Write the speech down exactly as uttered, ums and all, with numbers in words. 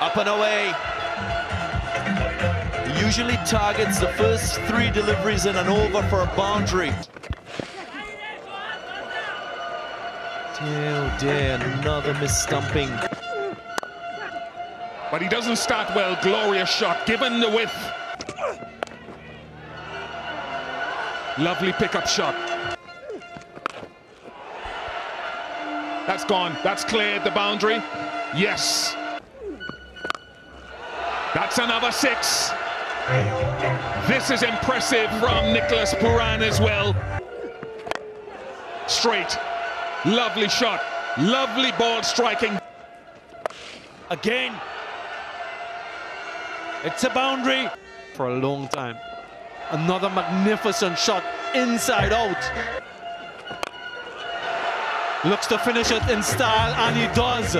Up and away. Usually targets the first three deliveries in an over for a boundary. Oh dear, another misstumping. But he doesn't start well. Glorious shot, given the width. Lovely pickup shot. That's gone. That's cleared the boundary. Yes. That's another six. This is impressive from Nicholas Pooran as well. Straight. Lovely shot. Lovely ball striking. Again. It's a boundary for a long time. Another magnificent shot inside out. Looks to finish it in style, and he does.